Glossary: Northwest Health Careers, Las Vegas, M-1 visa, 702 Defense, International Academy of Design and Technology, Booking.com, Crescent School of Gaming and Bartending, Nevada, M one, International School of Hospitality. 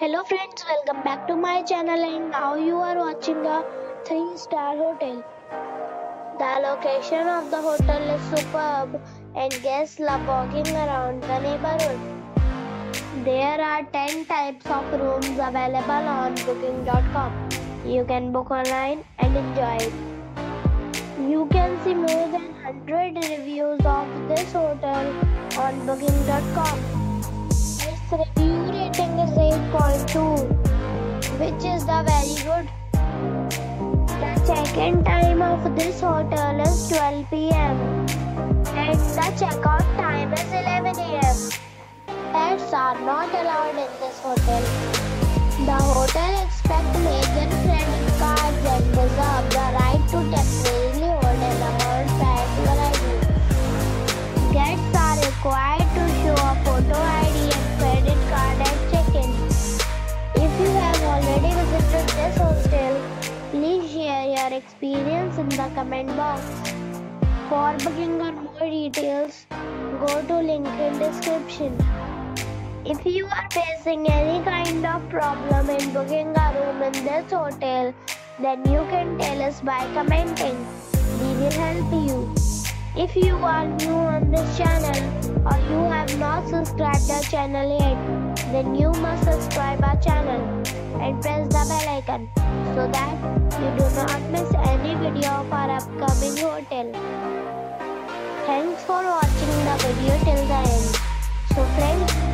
Hello friends, welcome back to my channel and now you are watching the 3-star hotel. The location of the hotel is superb and guests love walking around the neighborhood. There are 10 types of rooms available on Booking.com. You can book online and enjoy it. You can see more than 100 reviews of this hotel on Booking.com. Its review rating is 8.2, which is very good. The check-in time of this hotel is 12 p.m. and the check-out time is 11 a.m. Pets are not allowed in this hotel. The hotel expects major credit cards and reserves the right to temporarily hold an amount prior to arrival. Guests are required to show a photo ID and credit card at check-in. If you have already visited this hostel, please share your experience in the comment box. For booking or more details, go to link in description. If you are facing any kind of problem in booking a room in this hotel, then you can tell us by commenting. We will help you. If you are new on this channel or you have not subscribed our channel yet, then you must subscribe our channel and press the bell icon so that you do not miss any video of our upcoming hotel. Thanks for watching the video till the end. So friends,